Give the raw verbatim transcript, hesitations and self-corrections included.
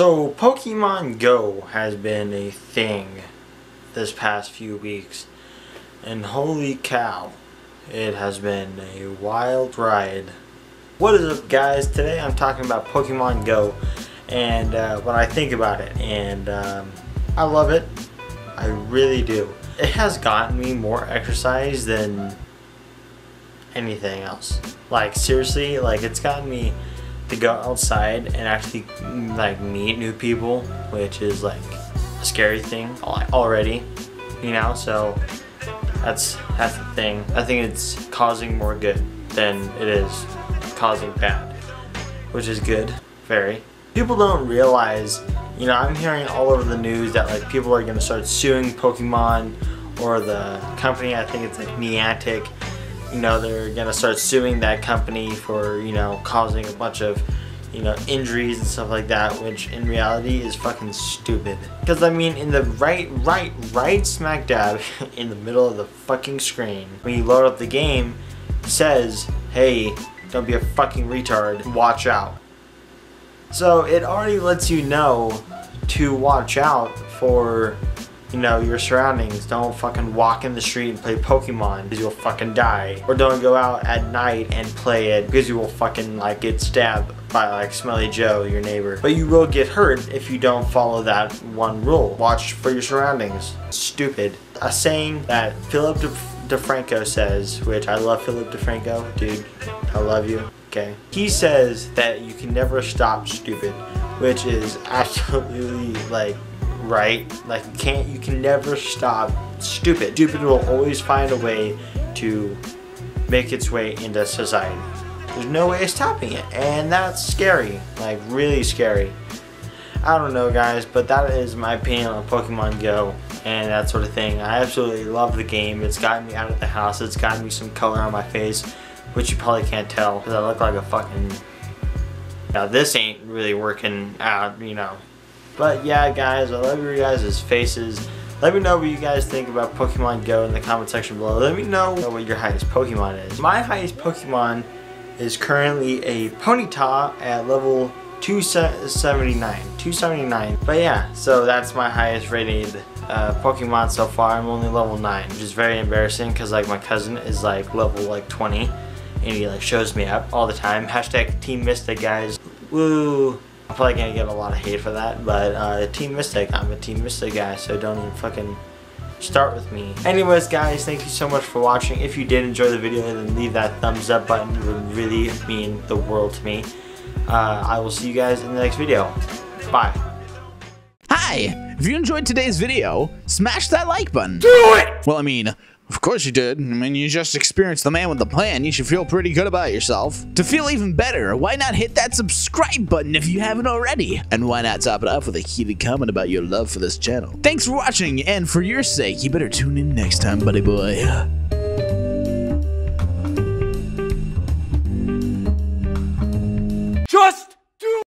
So Pokemon Go has been a thing this past few weeks, and holy cow, it has been a wild ride. What is up, guys? Today I'm talking about Pokemon Go and uh, what I think about it, and um, I love it. I really do. It has gotten me more exercise than anything else. Like, seriously, like, it's gotten me to go outside and actually like meet new people, which is like a scary thing already, you know. So that's that's the thing. I think it's causing more good than it is causing bad, which is good. Very. People don't realize, you know, I'm hearing all over the news that like people are gonna start suing Pokemon or the company. I think it's like Niantic. You know, they're gonna start suing that company for, you know, causing a bunch of, you know, injuries and stuff like that, which in reality is fucking stupid. Because I mean, in the right, right, right smack dab in the middle of the fucking screen, when you load up the game, it says, hey, don't be a fucking retard, watch out. So it already lets you know to watch out for, you know, your surroundings. Don't fucking walk in the street and play Pokemon because you'll fucking die. Or don't go out at night and play it because you will fucking like get stabbed by like Smelly Joe, your neighbor. But you will get hurt if you don't follow that one rule. Watch for your surroundings. Stupid. A saying that Philip DeFranco says, which I love Philip DeFranco, dude, I love you, okay. He says that you can never stop stupid, which is absolutely like right. Like, you can't, you can never stop stupid. Stupid will always find a way to make its way into society. There's no way of stopping it, and that's scary. Like, really scary. I don't know, guys, but that is my opinion on Pokemon Go and that sort of thing. I absolutely love the game. It's gotten me out of the house. It's gotten me some color on my face, which you probably can't tell because I look like a fucking... Now, this ain't really working out, you know. But yeah, guys, I love your guys' faces. Let me know what you guys think about Pokemon Go in the comment section below. Let me know what your highest Pokemon is. My highest Pokemon is currently a Ponyta at level two seventy-nine. But yeah, so that's my highest rated uh, Pokemon so far. I'm only level nine, which is very embarrassing because like my cousin is like level like twenty and he like shows me up all the time. Hashtag Team Mystic, guys. Woo! I'm probably gonna get a lot of hate for that, but uh, Team Mystic, I'm a Team Mystic guy, so don't even fucking start with me. Anyways, guys, thank you so much for watching. If you did enjoy the video, then leave that thumbs up button. It would really mean the world to me. Uh, I will see you guys in the next video. Bye. Hi, if you enjoyed today's video, smash that like button. Do it! Well, I mean, of course you did. I mean, you just experienced the man with the plan. You should feel pretty good about yourself. To feel even better, why not hit that subscribe button if you haven't already? And why not top it off with a heated comment about your love for this channel? Thanks for watching, and for your sake, you better tune in next time, buddy boy.